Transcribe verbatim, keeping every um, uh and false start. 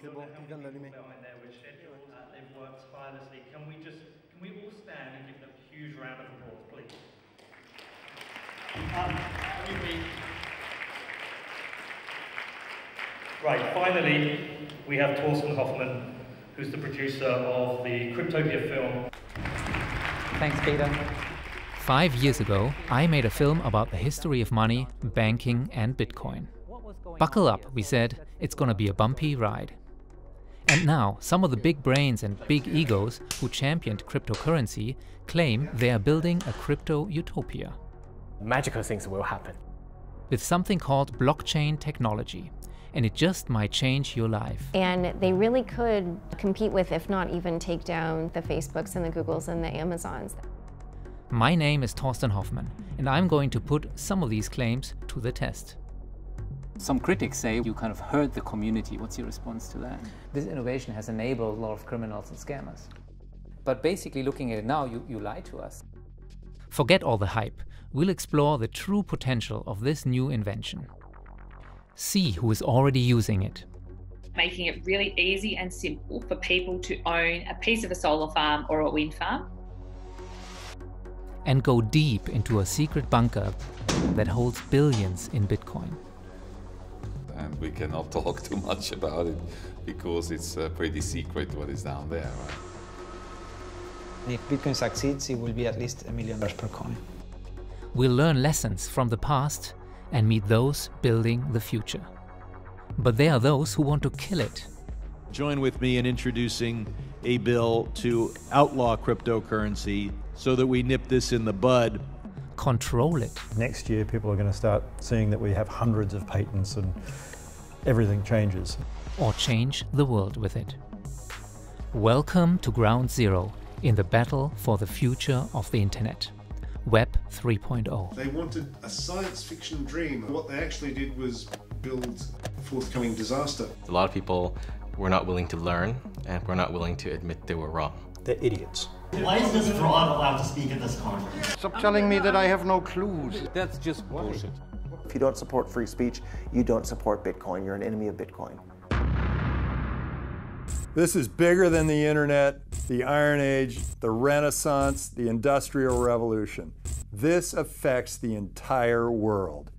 Can we just, can we all stand and give them a huge round of applause, please? Um, right, finally, we have Torsten Hoffmann, who's the producer of the Cryptopia film. Thanks, Peter. Five years ago, I made a film about the history of money, banking, and Bitcoin. Buckle up, we said, it's gonna be a bumpy ride. And now, some of the big brains and big egos who championed cryptocurrency claim they are building a crypto utopia. Magical things will happen. With something called blockchain technology. And it just might change your life. And they really could compete with, if not even take down, the Facebooks and the Googles and the Amazons. My name is Torsten Hoffmann, and I'm going to put some of these claims to the test. Some critics say you kind of hurt the community. What's your response to that? This innovation has enabled a lot of criminals and scammers. But basically, looking at it now, you, you lie to us. Forget all the hype. We'll explore the true potential of this new invention. See who is already using it. Making it really easy and simple for people to own a piece of a solar farm or a wind farm. And go deep into a secret bunker that holds billions in Bitcoin. And we cannot talk too much about it because it's uh, pretty secret what is down there. Right? If Bitcoin succeeds, it will be at least a million dollars per coin. We'll learn lessons from the past and meet those building the future. But there are those who want to kill it. Join with me in introducing a bill to outlaw cryptocurrency so that we nip this in the bud. Control it. Next year, people are going to start seeing that we have hundreds of patents and everything changes. Or change the world with it. Welcome to Ground Zero in the battle for the future of the internet. Web three point oh. They wanted a science fiction dream. What they actually did was build forthcoming disaster. A lot of people were not willing to learn and were not willing to admit they were wrong. They're idiots. Why is this fraud allowed to speak at this conference? Stop telling me that I have no clues. That's just bullshit. If you don't support free speech, you don't support Bitcoin. You're an enemy of Bitcoin. This is bigger than the internet, the Iron Age, the Renaissance, the Industrial Revolution. This affects the entire world.